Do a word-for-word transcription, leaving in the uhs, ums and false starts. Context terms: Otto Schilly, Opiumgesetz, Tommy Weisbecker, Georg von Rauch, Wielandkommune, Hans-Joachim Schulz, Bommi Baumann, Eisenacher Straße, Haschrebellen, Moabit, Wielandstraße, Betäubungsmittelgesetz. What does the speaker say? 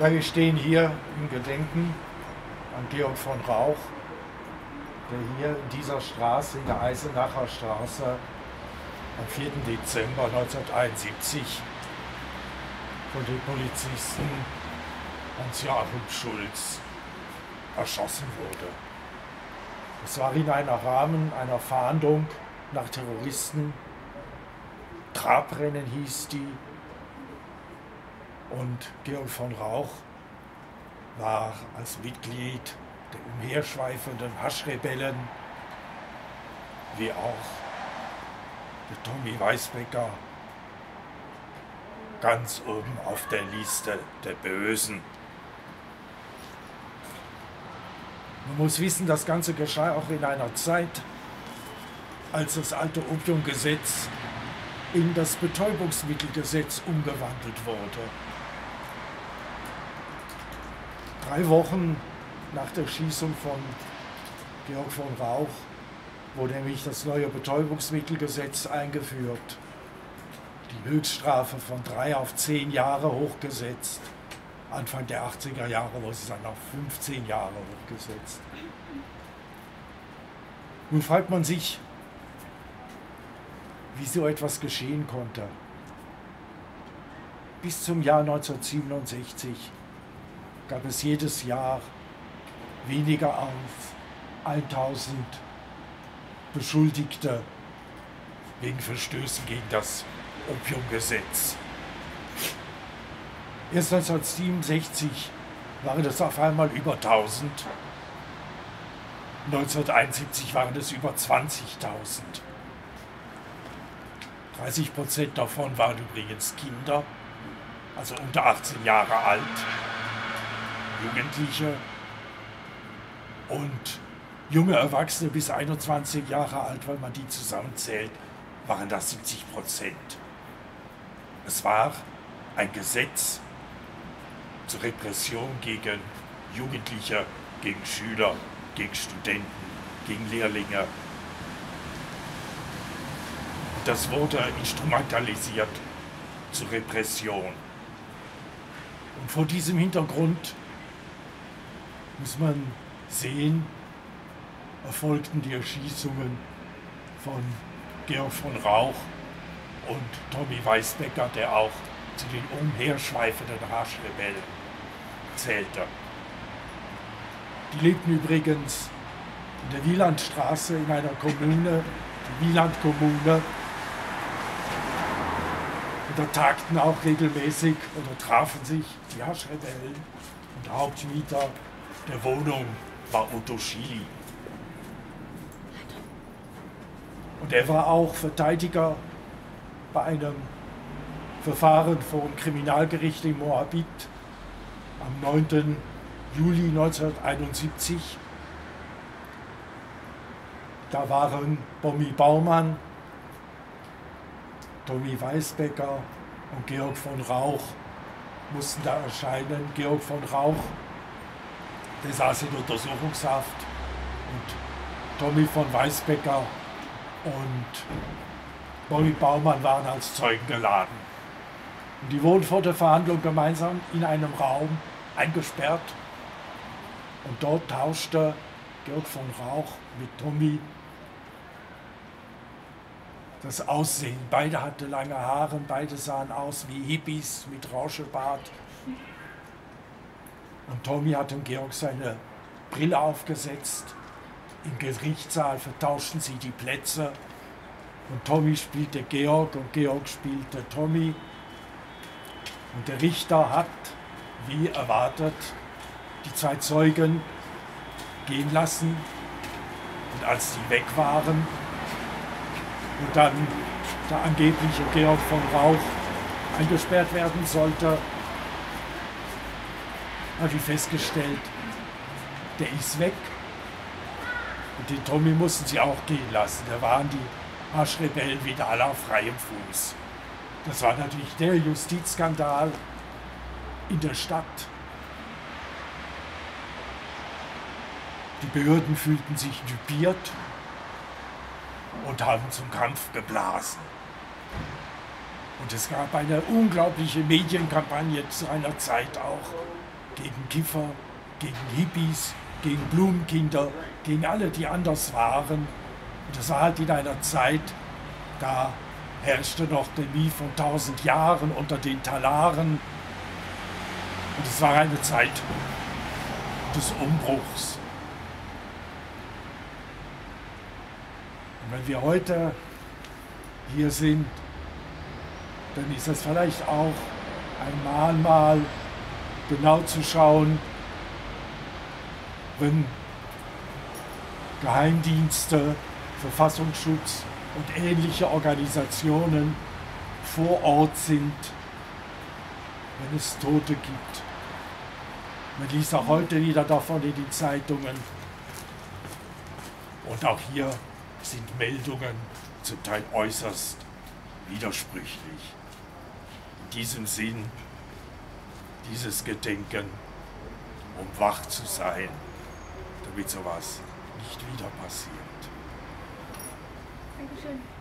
Ja, wir stehen hier im Gedenken an Georg von Rauch, der hier in dieser Straße, in der Eisenacher Straße, am vierten Dezember neunzehnhunderteinundsiebzig von dem Polizisten Hans-Joachim Schulz erschossen wurde. Es war in einem Rahmen einer Fahndung nach Terroristen, Trabrennen hieß die, und Georg von Rauch war als Mitglied der umherschweifenden Haschrebellen, wie auch der Tommy Weisbecker, ganz oben auf der Liste der Bösen. Man muss wissen, das Ganze geschah auch in einer Zeit, als das alte Opiumgesetz in das Betäubungsmittelgesetz umgewandelt wurde. Drei Wochen nach der Schießung von Georg von Rauch wurde nämlich das neue Betäubungsmittelgesetz eingeführt, die Höchststrafe von drei auf zehn Jahre hochgesetzt, Anfang der achtziger Jahre wurde es dann auf fünfzehn Jahre hochgesetzt. Nun fragt man sich, wie so etwas geschehen konnte. Bis zum Jahr neunzehnhundertsiebenundsechzig gab es jedes Jahr weniger als tausend Beschuldigte wegen Verstößen gegen das Opiumgesetz. Erst neunzehnhundertsiebenundsechzig waren es auf einmal über tausend, neunzehnhunderteinundsiebzig waren es über zwanzigtausend. dreißig Prozent davon waren übrigens Kinder, also unter achtzehn Jahre alt, Jugendliche und junge Erwachsene bis einundzwanzig Jahre alt, weil man die zusammenzählt, waren das siebzig Prozent. Es war ein Gesetz zur Repression gegen Jugendliche, gegen Schüler, gegen Studenten, gegen Lehrlinge. Das wurde instrumentalisiert zur Repression. Und vor diesem Hintergrund muss man sehen, erfolgten die Erschießungen von Georg von Rauch und Tommy Weisbecker, der auch zu den umherschweifenden Haschrebellen zählte. Die lebten übrigens in der Wielandstraße in einer Kommune, die Wielandkommune, und da tagten auch regelmäßig oder trafen sich die Haschrebellen, und der Hauptmieter der Wohnung war Otto Schilly. Und er war auch Verteidiger bei einem Verfahren vor dem Kriminalgericht in Moabit am neunten Juli neunzehnhunderteinundsiebzig. Da waren Bommi Baumann, Tommy Weisbecker und Georg von Rauch mussten da erscheinen. Georg von Rauch, der saß in Untersuchungshaft, und Tommy von Weisbecker und Bommi Baumann waren als Zeugen geladen. Und die wurden vor der Verhandlung gemeinsam in einem Raum eingesperrt, und dort tauschte Georg von Rauch mit Tommy das Aussehen. Beide hatten lange Haare, beide sahen aus wie Hippies mit Rauschebart. Und Tommy hat dem Georg seine Brille aufgesetzt. Im Gerichtssaal vertauschten sie die Plätze. Und Tommy spielte Georg und Georg spielte Tommy. Und der Richter hat, wie erwartet, die zwei Zeugen gehen lassen. Und als die weg waren und dann der angebliche Georg von Rauch eingesperrt werden sollte, habe ich festgestellt, der ist weg. Und den Tommy mussten sie auch gehen lassen. Da waren die Haschrebellen wieder alle auf freiem Fuß. Das war natürlich der Justizskandal in der Stadt. Die Behörden fühlten sich dupiert und haben zum Kampf geblasen. Und es gab eine unglaubliche Medienkampagne zu einer Zeit auch, gegen Kiffer, gegen Hippies, gegen Blumenkinder, gegen alle, die anders waren. Und das war halt in einer Zeit, da herrschte noch der Mie von tausend Jahren unter den Talaren. Und es war eine Zeit des Umbruchs. Und wenn wir heute hier sind, dann ist das vielleicht auch ein Mahnmal, genau zu schauen, wenn Geheimdienste, Verfassungsschutz und ähnliche Organisationen vor Ort sind, wenn es Tote gibt. Man liest auch heute wieder davon in den Zeitungen. Und auch hier sind Meldungen zum Teil äußerst widersprüchlich. In diesem Sinn, dieses Gedenken, um wach zu sein, damit sowas nicht wieder passiert. Dankeschön.